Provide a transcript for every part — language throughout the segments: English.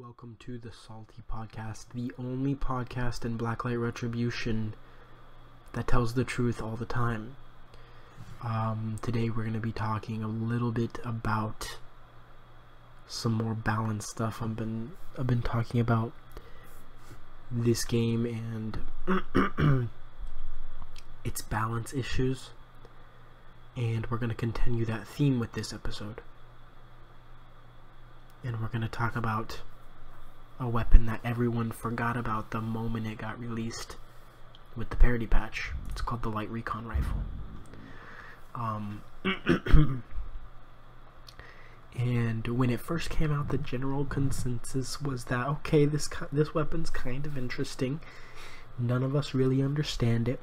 Welcome to the Salty Podcast, the only podcast in Blacklight Retribution that tells the truth all the time. Today we're going to be talking a little bit about some more balanced stuff. I've been talking about this game and its balance issues, and we're going to continue that theme with this episode. And we're going to talk about a weapon that everyone forgot about the moment it got released with the parody patch. It's called the Light Recon Rifle. And when it first came out, the general consensus was that, okay, this weapon's kind of interesting. None of us really understand it.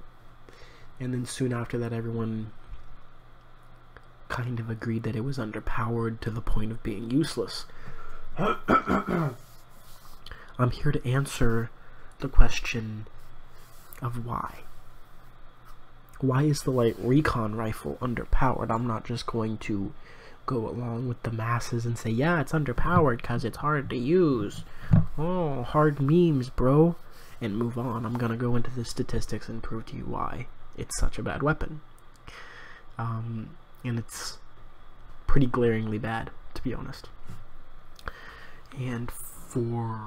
And then soon after that, everyone kind of agreed that it was underpowered to the point of being useless. I'm here to answer the question of why. Why is the Light Recon Rifle underpowered? I'm not just going to go along with the masses and say, yeah, it's underpowered because it's hard to use. Oh, hard memes, bro. And move on. I'm going to go into the statistics and prove to you why it's such a bad weapon. And it's pretty glaringly bad, to be honest. And for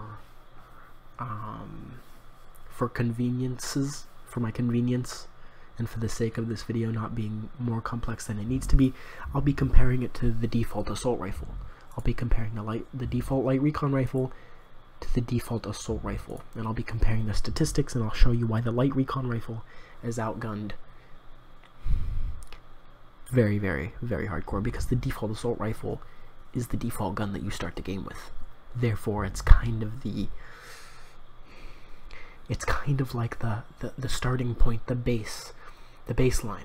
my convenience and for the sake of this video not being more complex than it needs to be, I'll be comparing it to the default assault rifle. I'll be comparing the default Light Recon Rifle to the default assault rifle, and I'll be comparing the statistics, and I'll show you why the Light Recon Rifle is outgunned very, very, very hardcore, because the default assault rifle is the default gun that you start the game with. Therefore, it's kind of like the starting point, the baseline.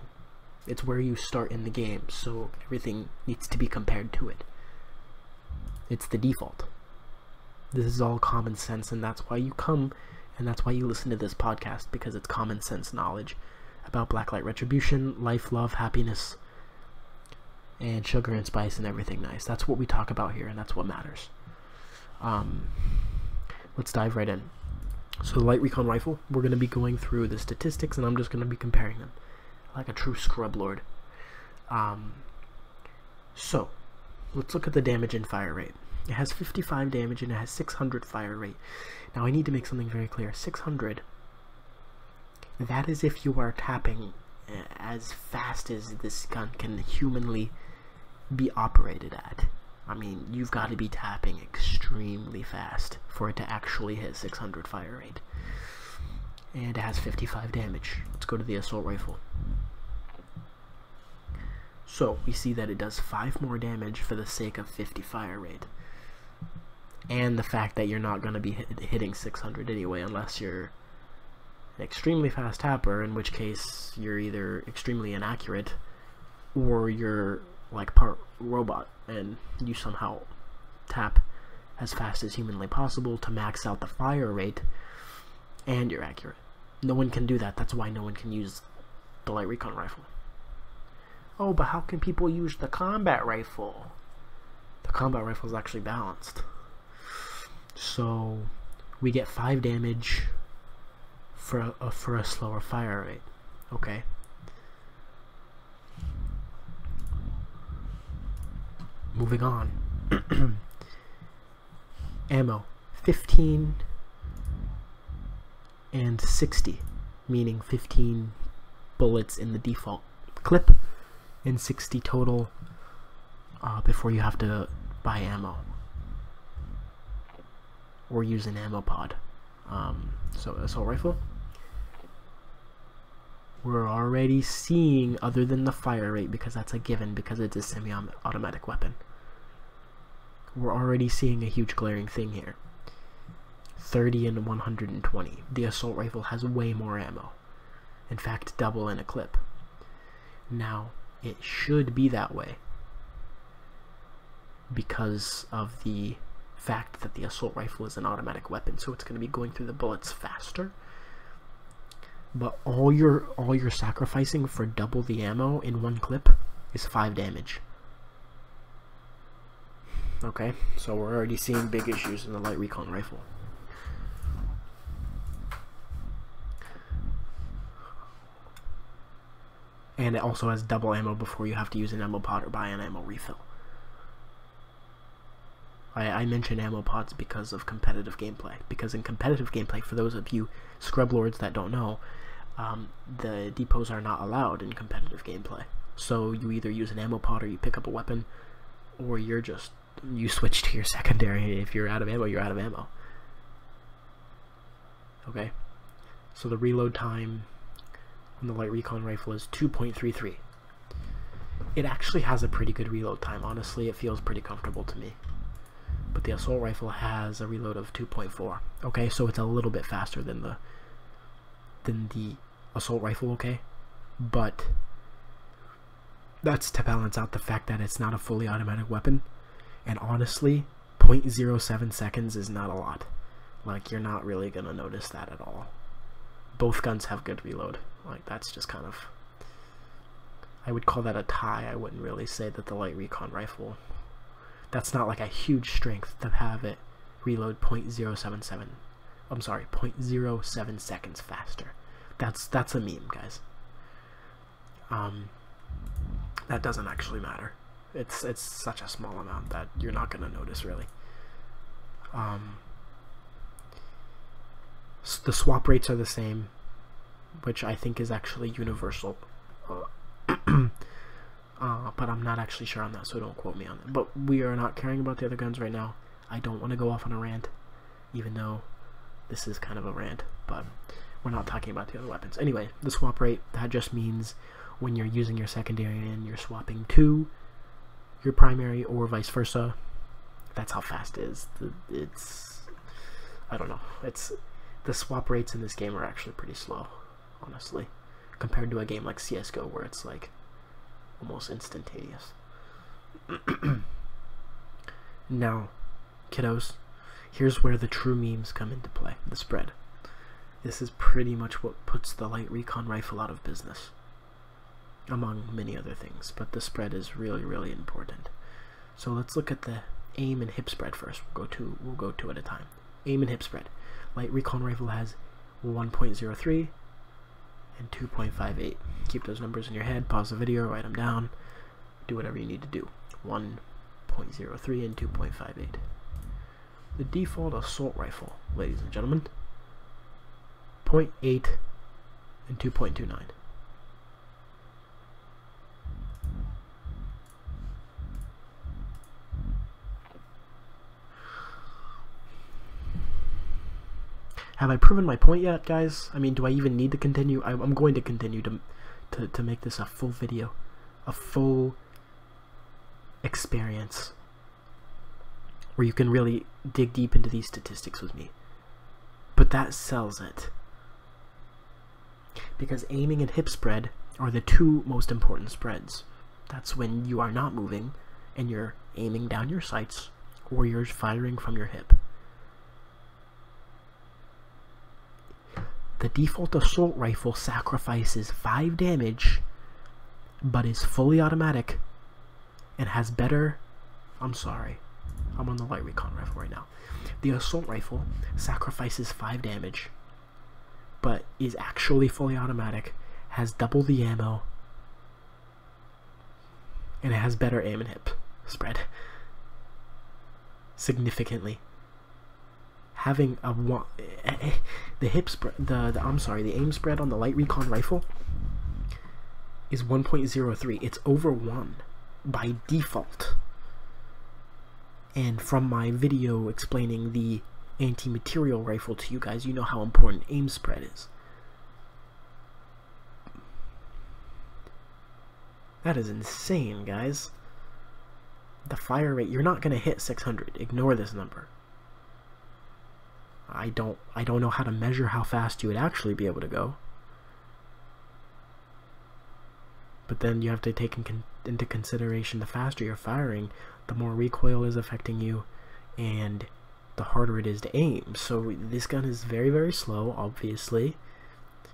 It's where you start in the game, so everything needs to be compared to it. It's the default. This is all common sense, and that's why you come, and that's why you listen to this podcast, because it's common sense knowledge about Blacklight Retribution, life, love, happiness, and sugar and spice and everything nice. That's what we talk about here, and that's what matters. Let's dive right in. So the Light Recon Rifle, we're going to be going through the statistics, and I'm just going to be comparing them like a true scrub lord. So let's look at the damage and fire rate. It has 55 damage and it has 600 fire rate. Now I need to make something very clear. 600, that is if you are tapping as fast as this gun can humanly be operated at. I mean, you've got to be tapping extremely fast for it to actually hit 600 fire rate. And it has 55 damage. Let's go to the assault rifle. So, we see that it does 5 more damage for the sake of 50 fire rate. And the fact that you're not going to be hitting 600 anyway, unless you're an extremely fast tapper, in which case you're either extremely inaccurate or you're like part robot and you somehow tap as fast as humanly possible to max out the fire rate and you're accurate. No one can do that. That's why no one can use the Light Recon Rifle. Oh, but how can people use the combat rifle? The combat rifle is actually balanced. So we get 5 damage for a slower fire rate. Okay. Moving on. Ammo, 15 and 60, meaning 15 bullets in the default clip and 60 total before you have to buy ammo or use an ammo pod. So assault rifle, we're already seeing, other than the fire rate, because that's a given, because it's a semi-automatic weapon, we're already seeing a huge glaring thing here. 30 and 120. The assault rifle has way more ammo. In fact, double in a clip. Now, it should be that way because of the fact that the assault rifle is an automatic weapon, so it's going to be going through the bullets faster. But all you're sacrificing for double the ammo in one clip is 5 damage. Okay, so we're already seeing big issues in the light recon rifle. And it also has double ammo before you have to use an ammo pod or buy an ammo refill. I mention ammo pods because of competitive gameplay. Because in competitive gameplay, for those of you scrub lords that don't know, the depots are not allowed in competitive gameplay. So you either use an ammo pod or you pick up a weapon, or you're just, you switch to your secondary. If you're out of ammo, you're out of ammo. Okay, so the reload time on the light recon rifle is 2.33. It actually has a pretty good reload time. Honestly, it feels pretty comfortable to me. But the assault rifle has a reload of 2.4. Okay, so it's a little bit faster than the assault rifle. Okay, but that's to balance out the fact that it's not a fully automatic weapon. And honestly, 0.07 seconds is not a lot. Like, you're not really gonna notice that at all. Both guns have good reload. Like, that's just kind of, I would call that a tie. I wouldn't really say that the light recon rifle, that's not like a huge strength to have it reload 0.07 seconds faster. That's a meme, guys. That doesn't actually matter. It's such a small amount that you're not gonna notice, really. The swap rates are the same, which I think is actually universal, but I'm not actually sure on that, so don't quote me on that. But we are not caring about the other guns right now. I don't want to go off on a rant, even though this is kind of a rant, but we're not talking about the other weapons. Anyway, the swap rate, that just means when you're using your secondary and you're swapping to your primary or vice versa, that's how fast it is. It's, I don't know, it's, the swap rates in this game are actually pretty slow, honestly, compared to a game like CS:GO where it's like almost instantaneous. Now, kiddos, here's where the true memes come into play, the spread. This is pretty much what puts the light recon rifle out of business, among many other things, but the spread is really, really important. So let's look at the aim and hip spread first. We'll go two at a time. Aim and hip spread. Light recon rifle has 1.03 and 2.58. Keep those numbers in your head, pause the video, write them down, do whatever you need to do. 1.03 and 2.58. The default assault rifle, ladies and gentlemen, 0.8 and 2.29. Have I proven my point yet, guys? I mean, do I even need to continue? I'm going to continue to make this a full video, a full experience, where you can really dig deep into these statistics with me. But that sells it. Because aiming and hip spread are the two most important spreads. That's when you are not moving and you're aiming down your sights, or you're firing from your hip. The default assault rifle sacrifices 5 damage, but is fully automatic and has better... I'm sorry, I'm on the light recon rifle right now. The assault rifle sacrifices 5 damage, but is actually fully automatic, has double the ammo, and it has better aim and hip spread. Significantly. Having a the aim spread on the light recon rifle is 1.03. It's over 1 by default. And from my video explaining the anti-material rifle to you guys, you know how important aim spread is. That is insane, guys. The fire rate, you're not gonna hit 600. Ignore this number. I don't know how to measure how fast you would actually be able to go. But then you have to take into consideration the faster you're firing, the more recoil is affecting you, and the harder it is to aim. So this gun is very, very slow, obviously.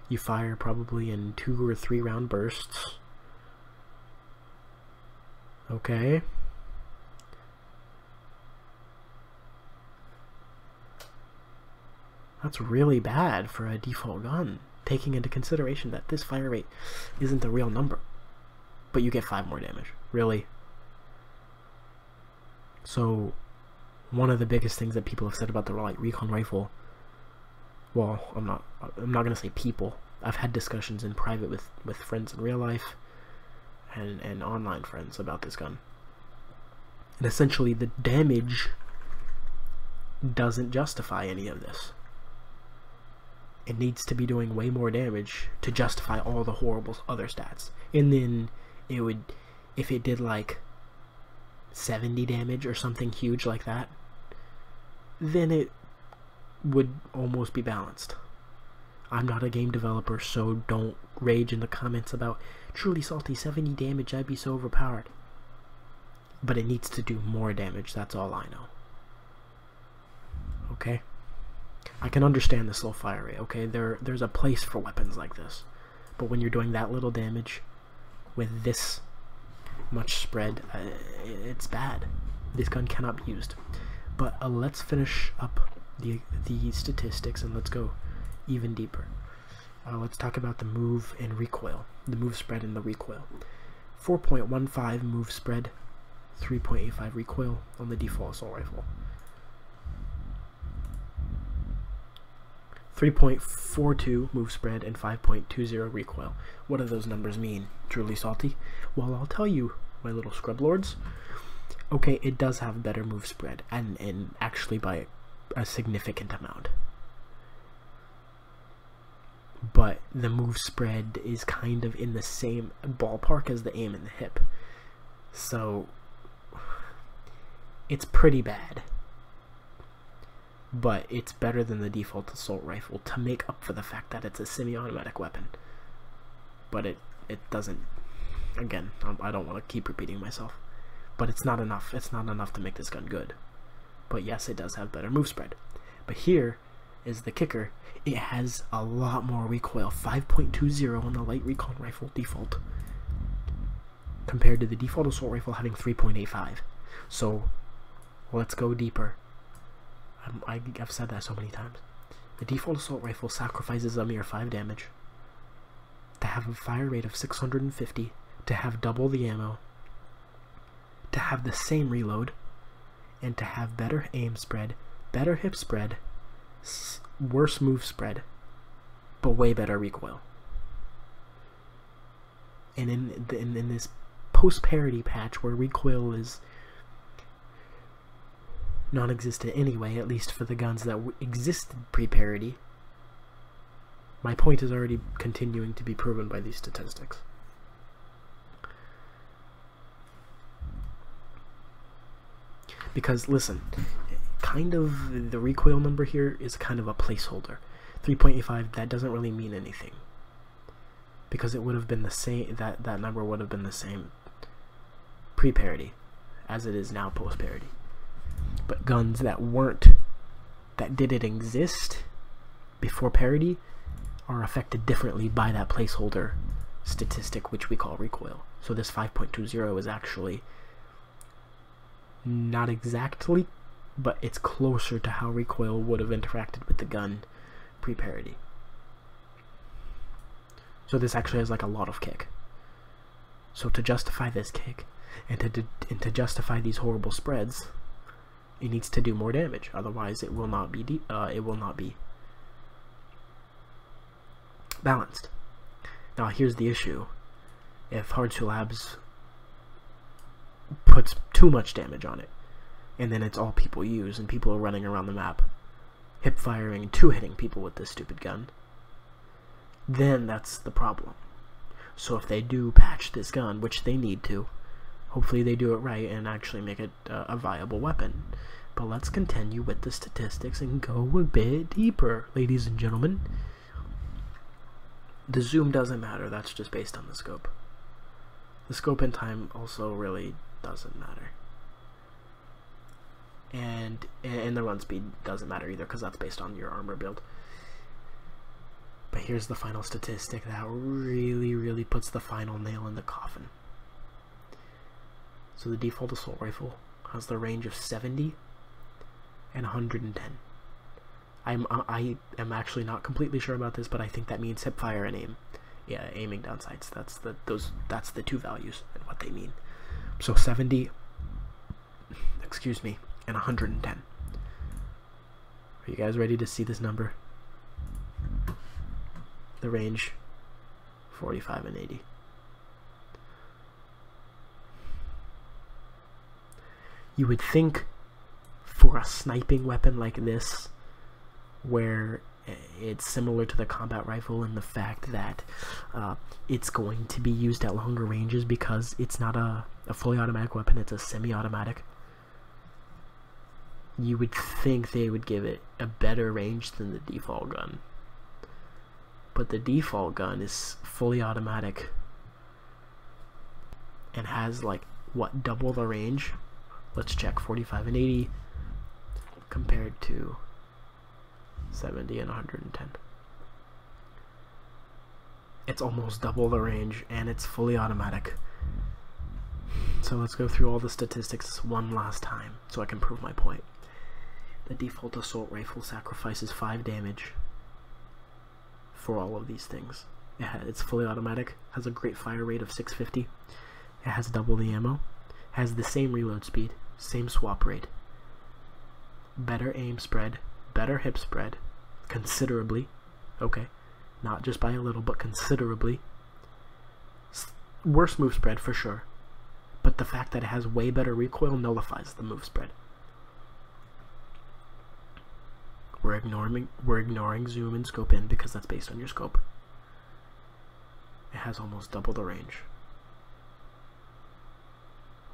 You fire probably in 2 or 3 round bursts. Okay. That's really bad for a default gun, taking into consideration that this fire rate isn't the real number. But you get 5 more damage. Really? So, one of the biggest things that people have said about the Light Recon Rifle, well, I'm not gonna say people. I've had discussions in private with friends in real life and online friends about this gun. And essentially, the damage doesn't justify any of this. It needs to be doing way more damage to justify all the horrible other stats. And then it would, if it did like 70 damage or something huge like that, then it would almost be balanced. I'm not a game developer, so don't rage in the comments about truly salty 70 damage, I'd be so overpowered. But it needs to do more damage, that's all I know. Okay? I can understand the slow fire rate, okay? There's a place for weapons like this. But when you're doing that little damage with this much spread, it's bad. This gun cannot be used. But let's finish up the statistics and let's go even deeper. Let's talk about the move and recoil. The move spread and the recoil. 4.15 move spread, 3.85 recoil on the default assault rifle. 3.42 move spread and 5.20 recoil. What do those numbers mean, truly salty? Well, I'll tell you, my little scrub lords. Okay, it does have better move spread, and actually by a significant amount. But the move spread is kind of in the same ballpark as the aim and the hip. So, it's pretty bad. But it's better than the default assault rifle to make up for the fact that it's a semi-automatic weapon. But it doesn't, again, I don't want to keep repeating myself. But it's not enough. It's not enough to make this gun good. But yes, it does have better move spread. But here is the kicker. It has a lot more recoil. 5.20 on the Light Recon Rifle default, compared to the default assault rifle having 3.85. So let's go deeper. I've said that so many times. The default assault rifle sacrifices a mere 5 damage to have a fire rate of 650, to have double the ammo, to have the same reload, and to have better aim spread, better hip spread, worse move spread, but way better recoil. And in this post-parody patch where recoil is non-existent anyway, at least for the guns that existed pre-parody, my point is already continuing to be proven by these statistics. Because, listen, kind of the recoil number here is kind of a placeholder. 3.85, that doesn't really mean anything. Because it would have been the same, that number would have been the same pre-parody as it is now post-parody. But guns that didn't exist before parody are affected differently by that placeholder statistic, which we call recoil. So this 5.20 is actually not exactly, but it's closer to how recoil would have interacted with the gun pre-parody. So this actually has like a lot of kick. So to justify this kick and to justify these horrible spreads, it needs to do more damage, otherwise it will not be balanced. Now here's the issue: if Hardsuit Labs puts too much damage on it, and then it's all people use, and people are running around the map, hip firing and 2-hitting people with this stupid gun, then that's the problem. So if they do patch this gun, which they need to, hopefully they do it right and actually make it a viable weapon. But let's continue with the statistics and go a bit deeper, ladies and gentlemen. The zoom doesn't matter, that's just based on the scope. The scope and time also really doesn't matter. And the run speed doesn't matter either, because that's based on your armor build. But here's the final statistic that really, really puts the final nail in the coffin. So the default assault rifle has the range of 70 and 110. I am actually not completely sure about this, but I think that means hip fire and aim. Yeah, aiming down sights. That's the two values and what they mean. So 70, excuse me, and 110. Are you guys ready to see this number? The range, 45 and 80. You would think for a sniping weapon like this, where it's similar to the combat rifle in the fact that it's going to be used at longer ranges because it's not a fully automatic weapon, it's a semi-automatic, you would think they would give it a better range than the default gun. But the default gun is fully automatic and has like, what, double the range? Let's check 45 and 80 compared to 70 and 110. It's almost double the range and it's fully automatic. So let's go through all the statistics one last time so I can prove my point. The default assault rifle sacrifices 5 damage for all of these things. It's fully automatic, has a great fire rate of 650, it has double the ammo, has the same reload speed, same swap rate, better aim spread, better hip spread, considerably, okay, not just by a little, but considerably, worse move spread for sure, but the fact that it has way better recoil nullifies the move spread. We're ignoring zoom and scope in because that's based on your scope. It has almost double the range.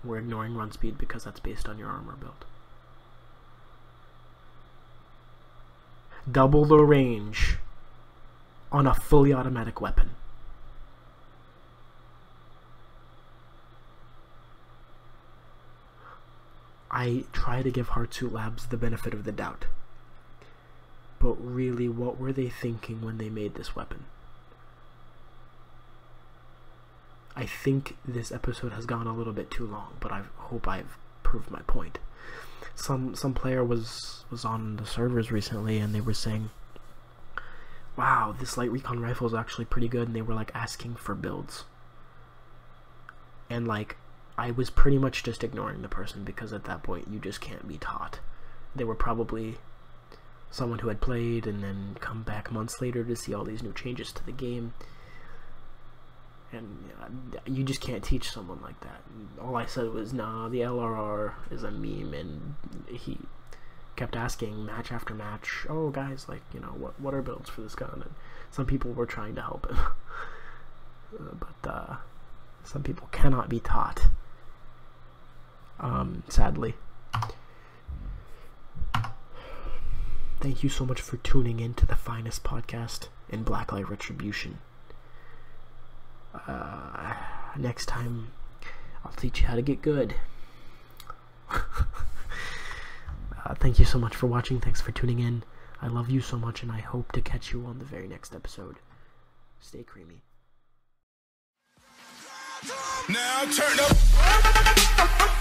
We're ignoring run speed because that's based on your armor build. Double the range on a fully automatic weapon. I try to give Hardsuit Labs the benefit of the doubt, but really, what were they thinking when they made this weapon? I think this episode has gone a little bit too long, but I hope I've proved my point. Some player was on the servers recently, and they were saying, wow, this Light Recon Rifle is actually pretty good, and they were like asking for builds. And like, I was pretty much just ignoring the person, because at that point, you just can't be taught. They were probably someone who had played and then come back months later to see all these new changes to the game, and you just can't teach someone like that. All I said was, nah, the LRR is a meme, and he kept asking match after match, oh guys, like, you know, what are builds for this gun, and some people were trying to help him. but some people cannot be taught, sadly. Thank you so much for tuning in to the finest podcast in Blacklight Retribution. Next time, I'll teach you how to get good. Thank you so much for watching. Thanks for tuning in. I love you so much, and I hope to catch you on the very next episode. Stay creamy. Now turn up.